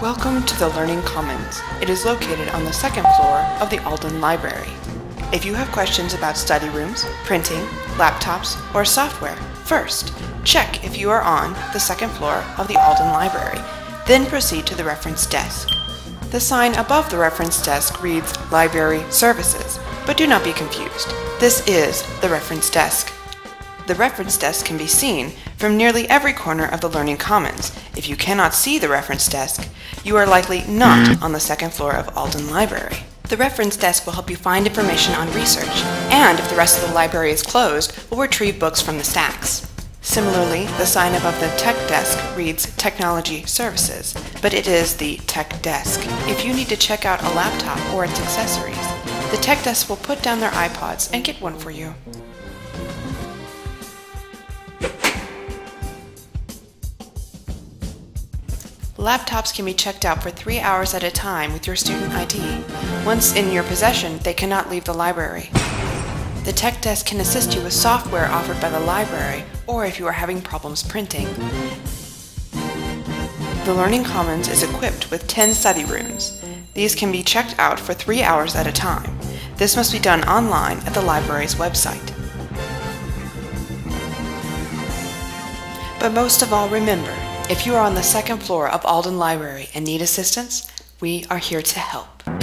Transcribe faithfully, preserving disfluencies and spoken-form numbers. Welcome to the Learning Commons. It is located on the second floor of the Alden Library. If you have questions about study rooms, printing, laptops, or software, first, check if you are on the second floor of the Alden Library, then proceed to the reference desk. The sign above the reference desk reads Library Services, but do not be confused. This is the reference desk. The reference desk can be seen from nearly every corner of the Learning Commons. If you cannot see the reference desk, you are likely not on the second floor of Alden Library. The reference desk will help you find information on research, and if the rest of the library is closed, will retrieve books from the stacks. Similarly, the sign above the tech desk reads Technology Services, but it is the tech desk. If you need to check out a laptop or its accessories, the tech desk will put down their iPods and get one for you. Laptops can be checked out for three hours at a time with your student I D. Once in your possession, they cannot leave the library. The tech desk can assist you with software offered by the library, or if you are having problems printing. The Learning Commons is equipped with ten study rooms. These can be checked out for three hours at a time. This must be done online at the library's website. But most of all, remember, if you are on the second floor of Alden Library and need assistance, we are here to help.